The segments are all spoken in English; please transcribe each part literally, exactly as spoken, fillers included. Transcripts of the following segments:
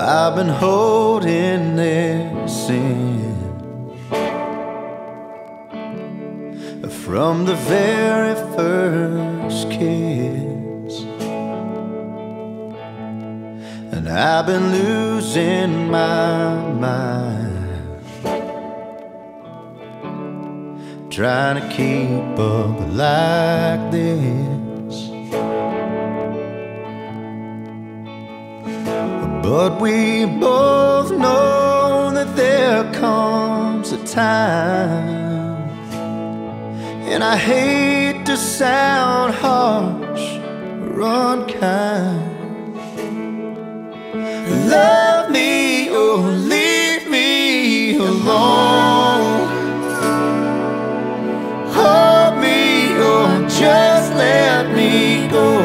I've been holding this in from the very first kiss, and I've been losing my mind, trying to keep up like this. But we both know that there comes a time, and I hate to sound harsh or unkind. Love me or leave me alone. Hold me or just let me go.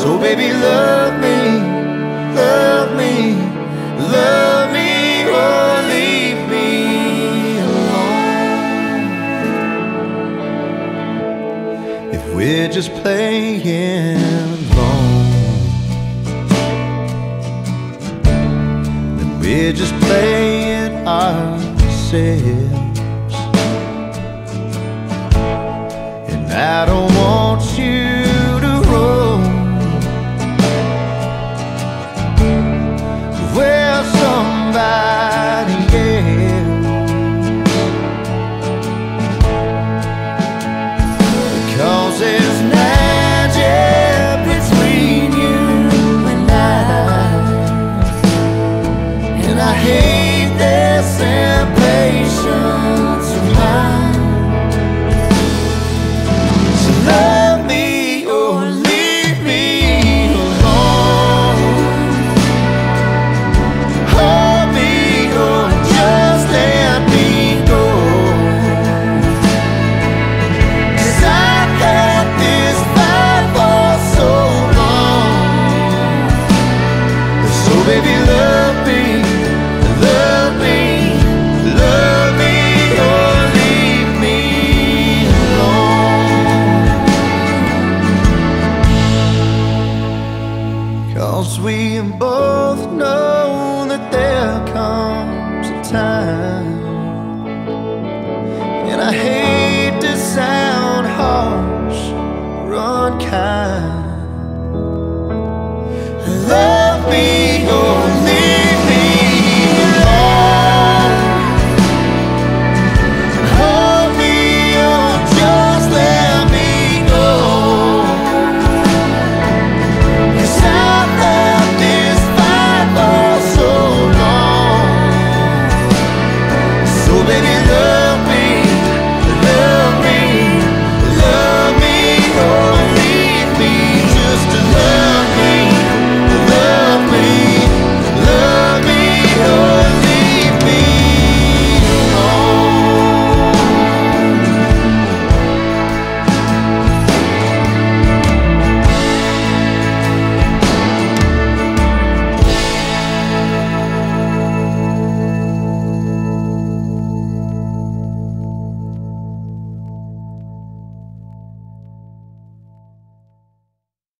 So baby, love me, love me, love me or leave me alone. If we're just playing along, then we're just playing ourselves.